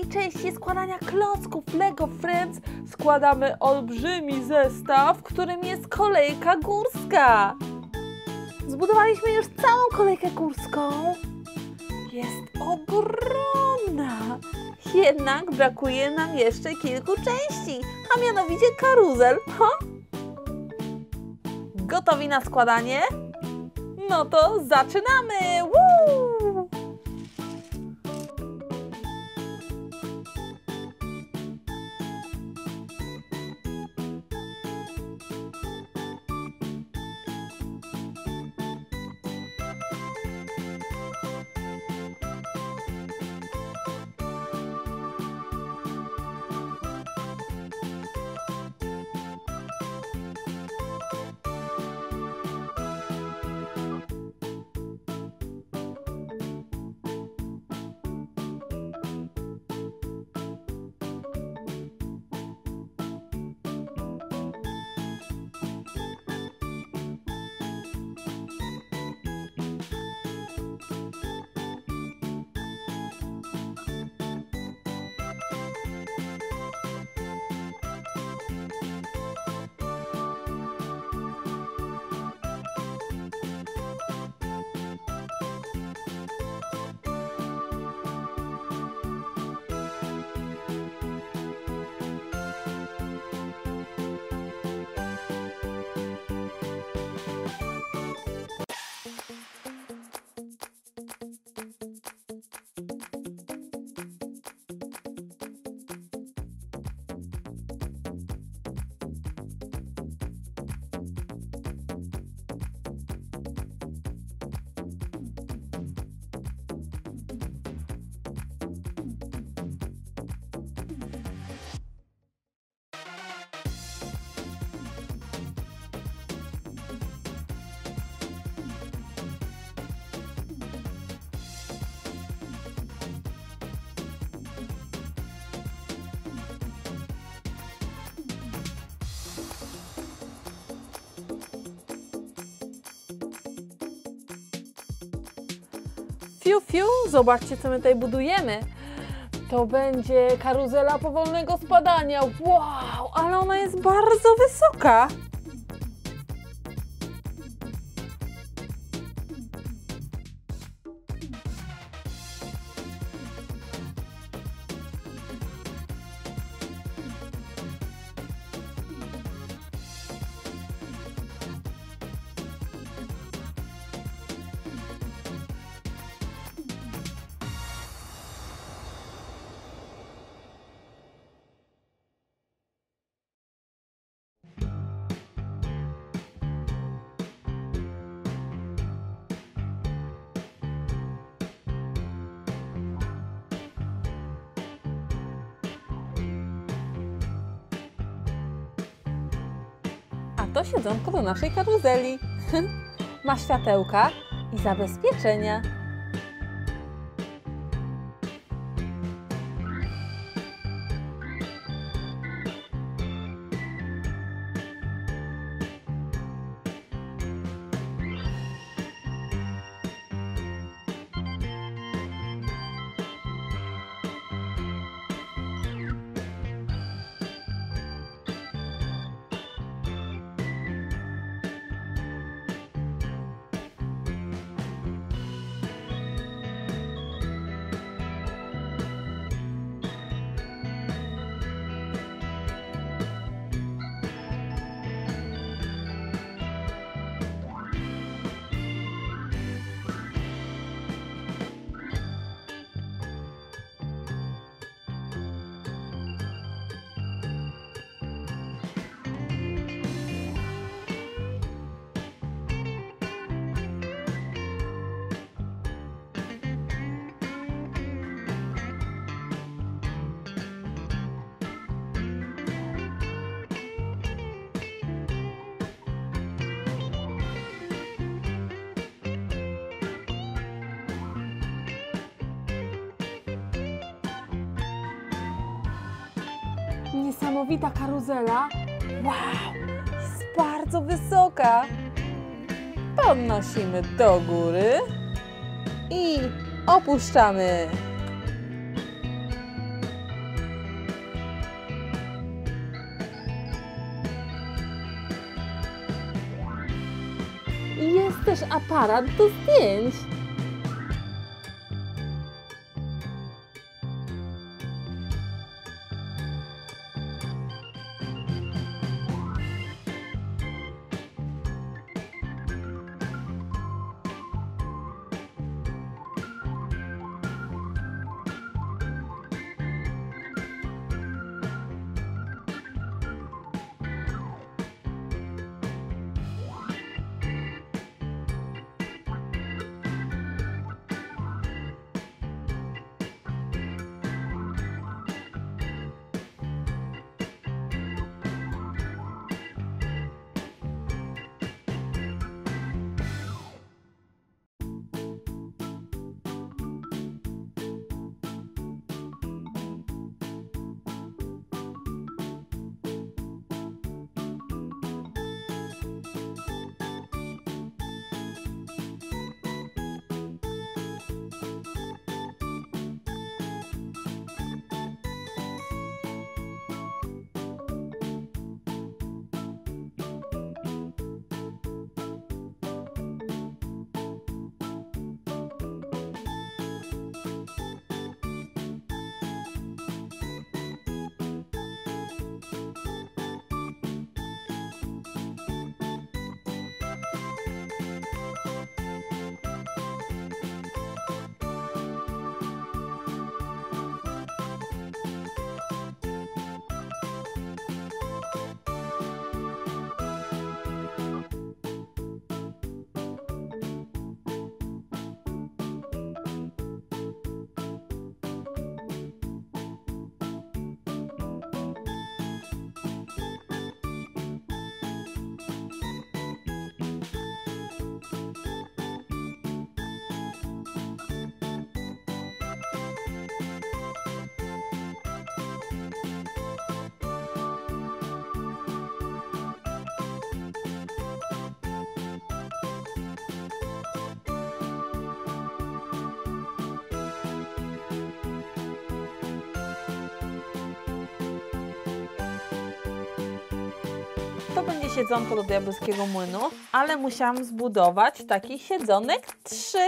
drugiej części składania klocków Lego Friends składamy olbrzymi zestaw, w którym jest kolejka górska. Zbudowaliśmy już całą kolejkę górską. Jest ogromna. Jednak brakuje nam jeszcze kilku części, a mianowicie karuzel. Gotowi na składanie? No to zaczynamy! Woo! Fiu, fiu. Zobaczcie, co my tutaj budujemy. To będzie karuzela powolnego spadania. Wow, ale ona jest bardzo wysoka. To siedzonko do naszej karuzeli. Ma światełka i zabezpieczenia. Niesamowita karuzela. Wow, jest bardzo wysoka. Podnosimy do góry i opuszczamy. jest też aparat do zdjęć. To będzie siedzonko do diabelskiego młynu, ale musiałam zbudować takich siedzonek 3.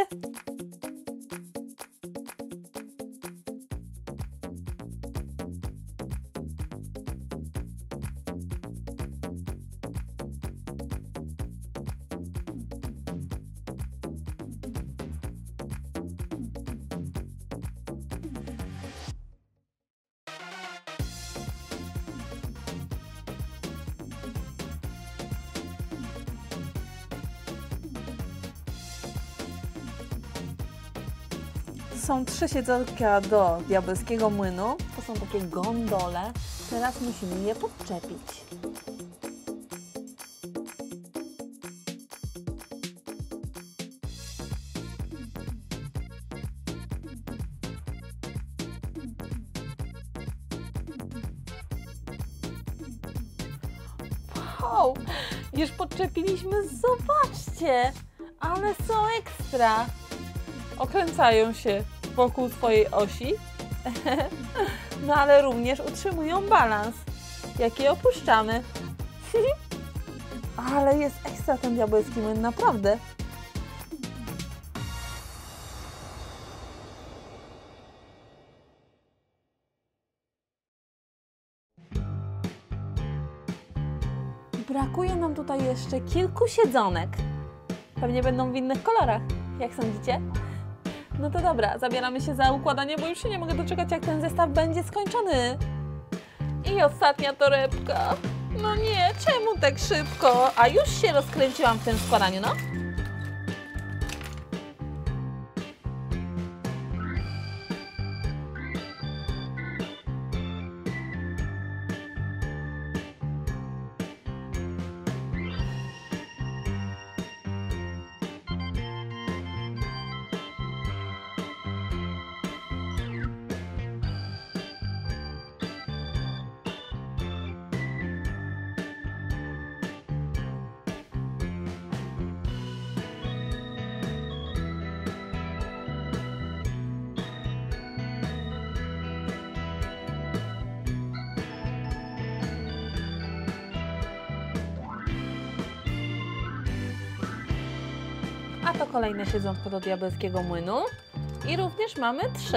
Są 3 siedzonka do diabelskiego młynu. To są takie gondole. Teraz musimy je podczepić. Wow! Już podczepiliśmy, zobaczcie! Ale są ekstra! Okręcają się wokół swojej osi, no ale również utrzymują balans, jak je opuszczamy. Ale jest ekstra ten diabelski młyn, naprawdę. Brakuje nam tutaj jeszcze kilku siedzonek. Pewnie będą w innych kolorach, jak sądzicie? No to dobra, zabieramy się za układanie, bo już się nie mogę doczekać, jak ten zestaw będzie skończony. I ostatnia torebka. No nie, czemu tak szybko? A już się rozkręciłam w tym składaniu, no. a to kolejne siedzątko do diabelskiego młynu i również mamy 3.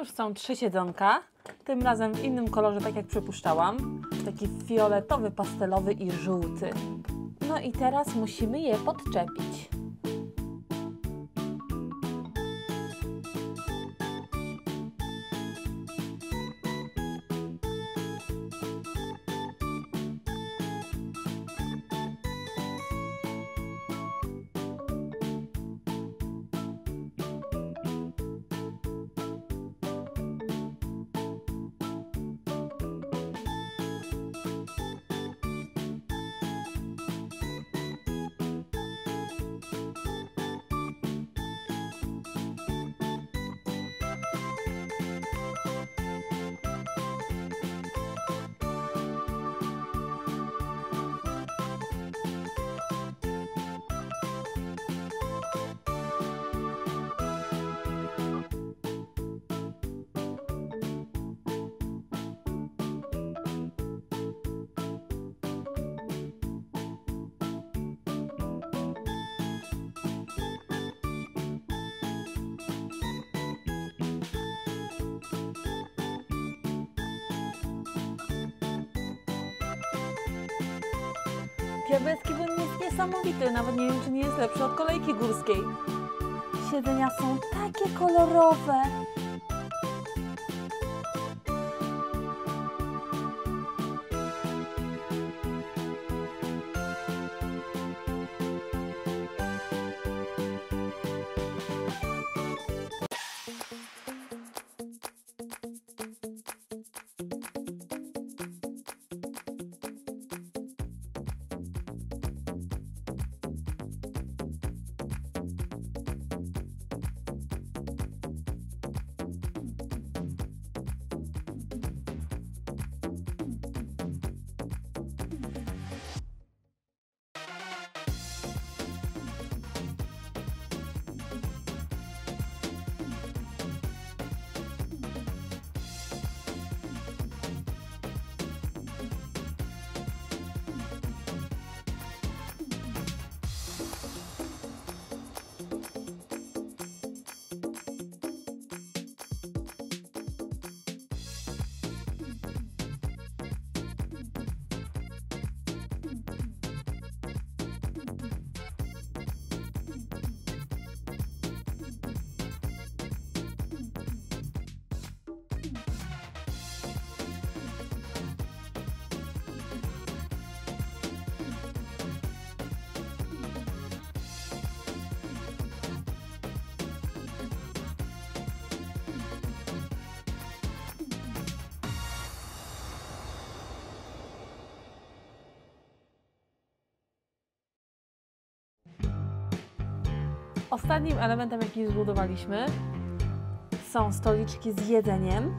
Już są 3 siedzonka, tym razem w innym kolorze, tak jak przypuszczałam. Taki fioletowy, pastelowy i żółty. No i teraz musimy je podczepić. Diabelski młyn jest niesamowity, nawet nie wiem, czy nie jest lepszy od kolejki górskiej. Siedzenia są takie kolorowe. Ostatnim elementem, jaki zbudowaliśmy, są stoliczki z jedzeniem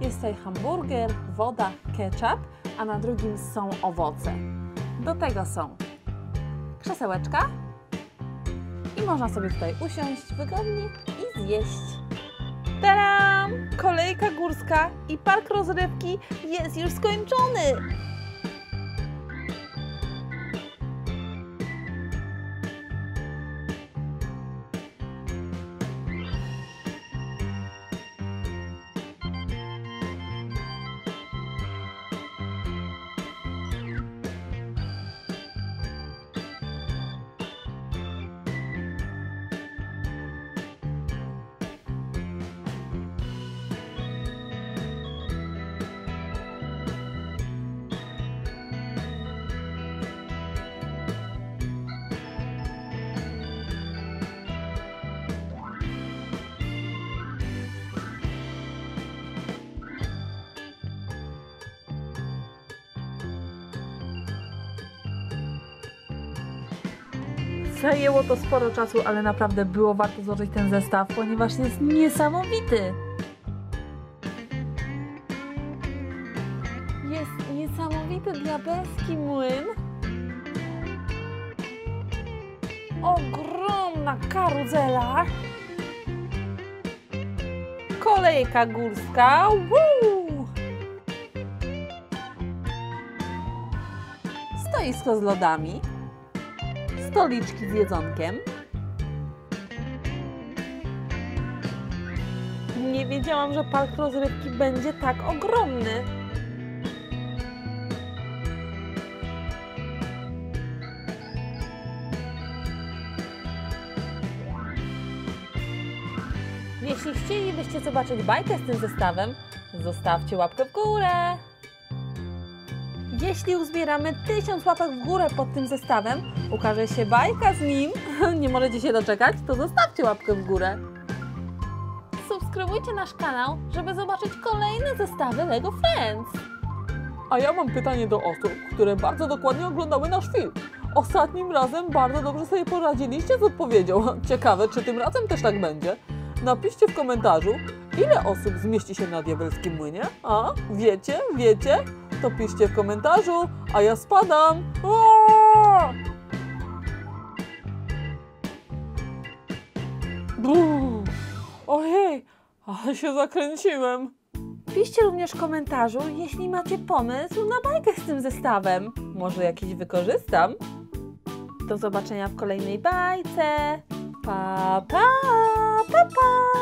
Jest tutaj hamburger, woda, ketchup, a na drugim są owoce. Do tego są krzesełeczka i można sobie tutaj usiąść wygodnie i zjeść. Tadam! Kolejka górska i park rozrywki jest już skończony! Zajęło to sporo czasu, ale naprawdę było warto złożyć ten zestaw, ponieważ jest niesamowity. Jest niesamowity diabelski młyn. Ogromna karuzela. Kolejka górska. Woo! Stoisko z lodami. Stoliczki z jedzonkiem. Nie wiedziałam, że park rozrywki będzie tak ogromny. Jeśli chcielibyście zobaczyć bajkę z tym zestawem, zostawcie łapkę w górę. Jeśli uzbieramy 1000 łapek w górę pod tym zestawem, ukaże się bajka z nim, nie możecie się doczekać, to zostawcie łapkę w górę. Subskrybujcie nasz kanał, żeby zobaczyć kolejne zestawy Lego Friends. A ja mam pytanie do osób, które bardzo dokładnie oglądały nasz film. Ostatnim razem bardzo dobrze sobie poradziliście z odpowiedzią. Ciekawe, czy tym razem też tak będzie? Napiszcie w komentarzu, ile osób zmieści się na diabelskim młynie? A? Wiecie? To piszcie w komentarzu, a ja spadam! Ojej, ale się zakręciłem! Piszcie również w komentarzu, jeśli macie pomysł na bajkę z tym zestawem. Może jakiś wykorzystam? Do zobaczenia w kolejnej bajce! Pa, pa, pa, pa!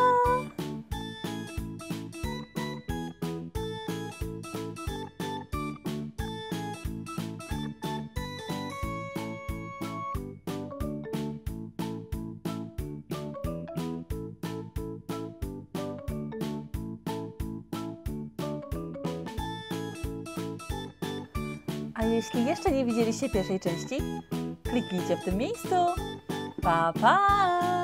A jeśli jeszcze nie widzieliście pierwszej części, kliknijcie w tym miejscu. Pa, pa!